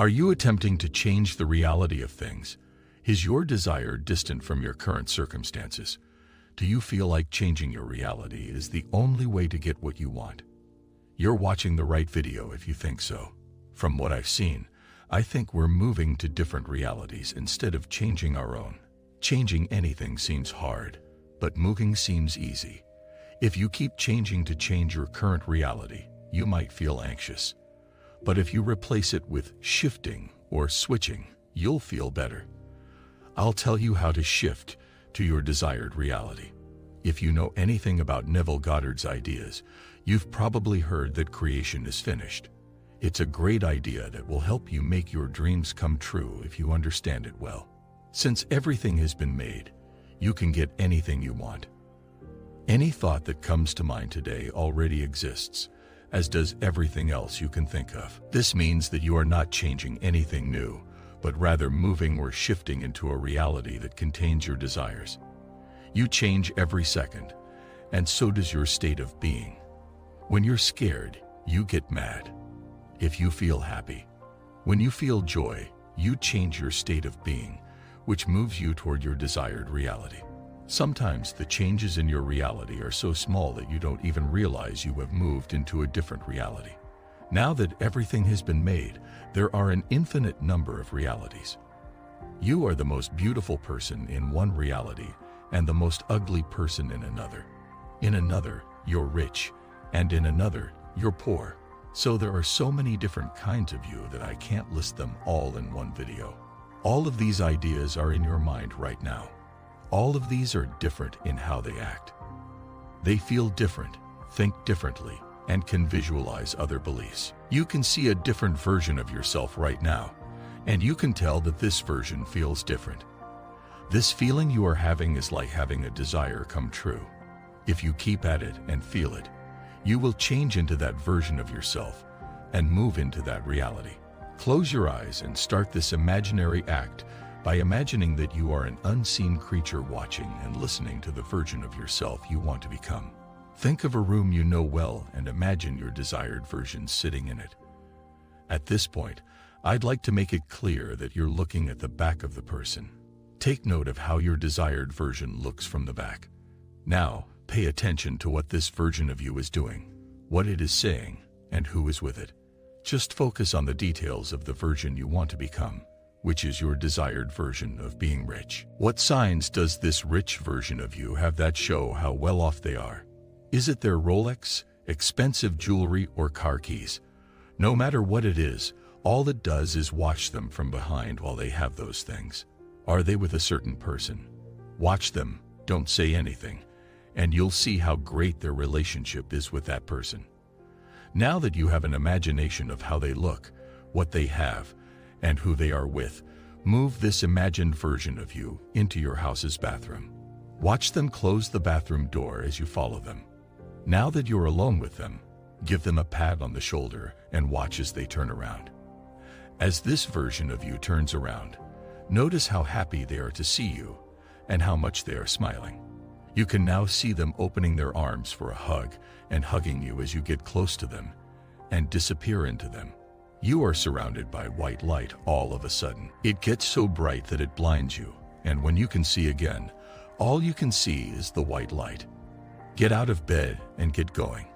Are you attempting to change the reality of things? Is your desire distant from your current circumstances? Do you feel like changing your reality is the only way to get what you want? You're watching the right video if you think so. From what I've seen, I think we're moving to different realities instead of changing our own. Changing anything seems hard, but moving seems easy. If you keep changing to change your current reality, you might feel anxious. But if you replace it with shifting or switching, you'll feel better. I'll tell you how to shift to your desired reality. If you know anything about Neville Goddard's ideas, you've probably heard that creation is finished. It's a great idea that will help you make your dreams come true if you understand it well. Since everything has been made, you can get anything you want. Any thought that comes to mind today already exists, as does everything else you can think of. This means that you are not changing anything new, but rather moving or shifting into a reality that contains your desires. You change every second, and so does your state of being. When you're scared, you get mad. If you feel happy, when you feel joy, you change your state of being, which moves you toward your desired reality. Sometimes the changes in your reality are so small that you don't even realize you have moved into a different reality. Now that everything has been made, there are an infinite number of realities. You are the most beautiful person in one reality and the most ugly person in another. In another, you're rich, and in another, you're poor. So there are so many different kinds of you that I can't list them all in one video. All of these ideas are in your mind right now. All of these are different in how they act. They feel different, think differently, and can visualize other beliefs. You can see a different version of yourself right now, and you can tell that this version feels different. This feeling you are having is like having a desire come true. If you keep at it and feel it, you will change into that version of yourself and move into that reality. Close your eyes and start this imaginary act by imagining that you are an unseen creature watching and listening to the version of yourself you want to become. Think of a room you know well and imagine your desired version sitting in it. At this point, I'd like to make it clear that you're looking at the back of the person. Take note of how your desired version looks from the back. Now, pay attention to what this version of you is doing, what it is saying, and who is with it. Just focus on the details of the version you want to become, which is your desired version of being rich. What signs does this rich version of you have that show how well off they are? Is it their Rolex, expensive jewelry, or car keys? No matter what it is, all it does is watch them from behind while they have those things. Are they with a certain person? Watch them, don't say anything, and you'll see how great their relationship is with that person. Now that you have an imagination of how they look, what they have, and who they are with, move this imagined version of you into your house's bathroom. Watch them close the bathroom door as you follow them. Now that you're alone with them, give them a pat on the shoulder and watch as they turn around. As this version of you turns around, notice how happy they are to see you and how much they are smiling. You can now see them opening their arms for a hug and hugging you as you get close to them and disappear into them. You are surrounded by white light all of a sudden. It gets so bright that it blinds you, and when you can see again, all you can see is the white light. Get out of bed and get going.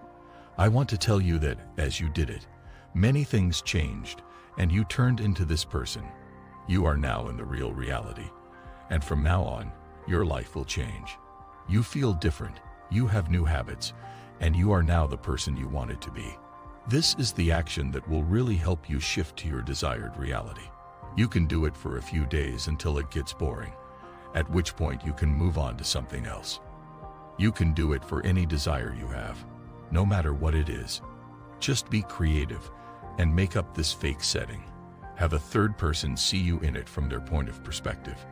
I want to tell you that, as you did it, many things changed, and you turned into this person. You are now in the real reality, and from now on, your life will change. You feel different, you have new habits, and you are now the person you wanted to be. This is the action that will really help you shift to your desired reality. You can do it for a few days until it gets boring, at which point you can move on to something else. You can do it for any desire you have, no matter what it is. Just be creative and make up this fake setting. Have a third person see you in it from their point of perspective,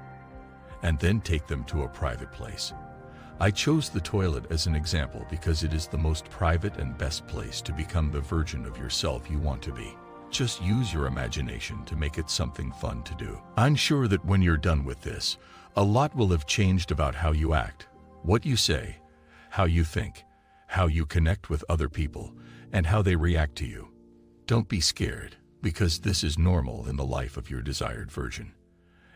and then take them to a private place. I chose the toilet as an example because it is the most private and best place to become the version of yourself you want to be. Just use your imagination to make it something fun to do. I'm sure that when you're done with this, a lot will have changed about how you act, what you say, how you think, how you connect with other people, and how they react to you. Don't be scared. because this is normal in the life of your desired virgin.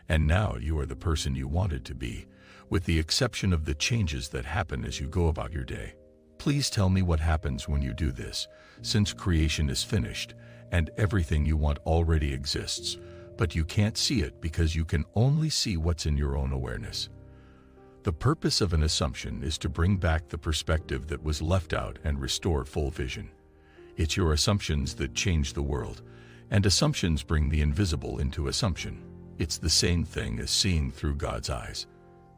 And now you are the person you wanted to be, with the exception of the changes that happen as you go about your day. Please tell me what happens when you do this, since creation is finished and everything you want already exists, but you can't see it because you can only see what's in your own awareness. The purpose of an assumption is to bring back the perspective that was left out and restore full vision. It's your assumptions that change the world, and assumptions bring the invisible into assumption. It's the same thing as seeing through God's eyes.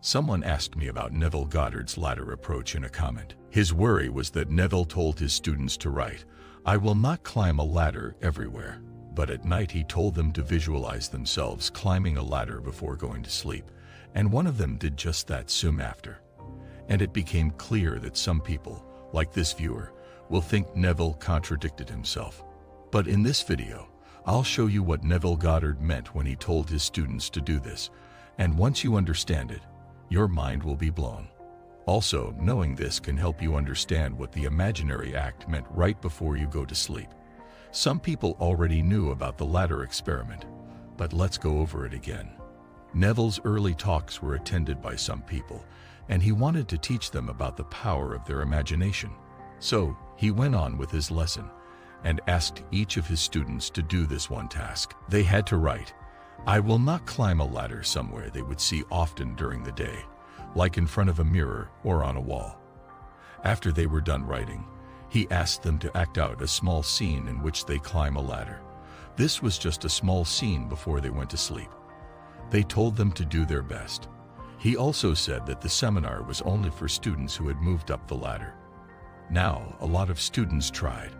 Someone asked me about Neville Goddard's latter approach in a comment. His worry was that Neville told his students to write, "I will not climb a ladder everywhere," but at night he told them to visualize themselves climbing a ladder before going to sleep, and one of them did just that soon after. And it became clear that some people, like this viewer, will think Neville contradicted himself. But in this video, I'll show you what Neville Goddard meant when he told his students to do this, and once you understand it, your mind will be blown. Also, knowing this can help you understand what the imaginary act meant right before you go to sleep. Some people already knew about the latter experiment, but let's go over it again. Neville's early talks were attended by some people, and he wanted to teach them about the power of their imagination. So, he went on with his lesson and asked each of his students to do this one task. They had to write, "I will not climb a ladder" somewhere they would see often during the day, like in front of a mirror or on a wall. After they were done writing, he asked them to act out a small scene in which they climb a ladder. This was just a small scene before they went to sleep. They told them to do their best. He also said that the seminar was only for students who had moved up the ladder. Now, a lot of students tried.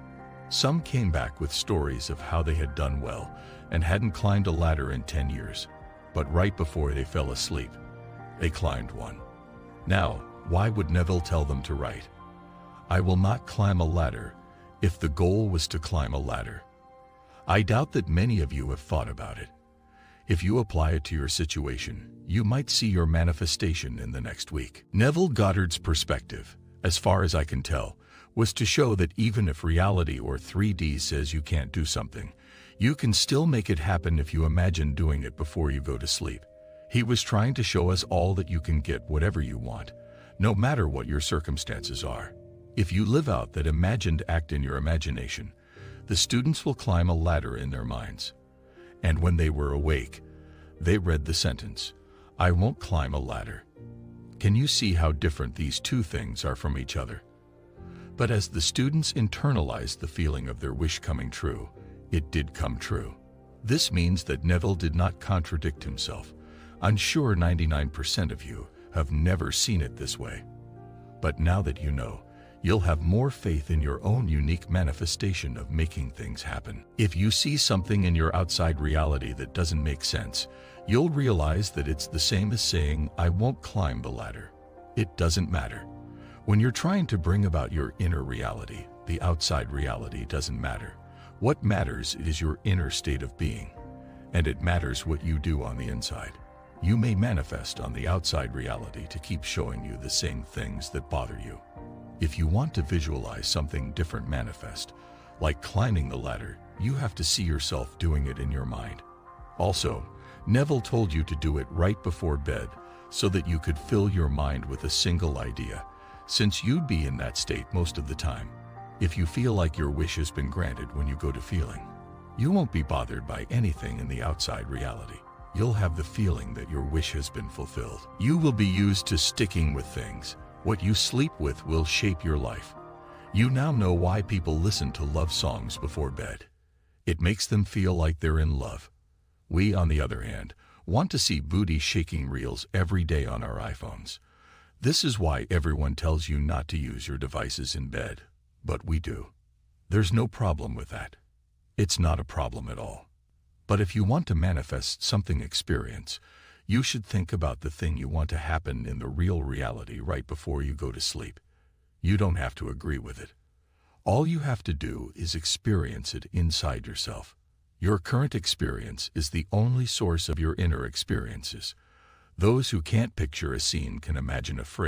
Some came back with stories of how they had done well and hadn't climbed a ladder in 10 years, but right before they fell asleep, they climbed one. Now, why would Neville tell them to write, "I will not climb a ladder," if the goal was to climb a ladder? I doubt that many of you have thought about it. If you apply it to your situation, you might see your manifestation in the next week. Neville Goddard's perspective, as far as I can tell, was to show that even if reality or 3D says you can't do something, you can still make it happen if you imagine doing it before you go to sleep. He was trying to show us all that you can get whatever you want, no matter what your circumstances are. If you live out that imagined act in your imagination, the students will climb a ladder in their minds. And when they were awake, they read the sentence, "I won't climb a ladder." Can you see how different these two things are from each other? But as the students internalized the feeling of their wish coming true, it did come true. This means that Neville did not contradict himself. I'm sure 99% of you have never seen it this way. But now that you know, you'll have more faith in your own unique manifestation of making things happen. If you see something in your outside reality that doesn't make sense, you'll realize that it's the same as saying, "I won't climb the ladder." It doesn't matter. When you're trying to bring about your inner reality, the outside reality doesn't matter. What matters is your inner state of being, and it matters what you do on the inside. You may manifest on the outside reality to keep showing you the same things that bother you. If you want to visualize something different manifest, like climbing the ladder, you have to see yourself doing it in your mind. Also, Neville told you to do it right before bed so that you could fill your mind with a single idea, since you'd be in that state most of the time. If you feel like your wish has been granted when you go to feeling, you won't be bothered by anything in the outside reality. You'll have the feeling that your wish has been fulfilled. You will be used to sticking with things. What you sleep with will shape your life. You now know why people listen to love songs before bed. It makes them feel like they're in love. We, on the other hand, want to see booty-shaking reels every day on our iPhones. This is why everyone tells you not to use your devices in bed, but we do. There's no problem with that. It's not a problem at all. But if you want to manifest something experience, you should think about the thing you want to happen in the real reality right before you go to sleep. You don't have to agree with it. All you have to do is experience it inside yourself. Your current experience is the only source of your inner experiences. Those who can't picture a scene can imagine a phrase.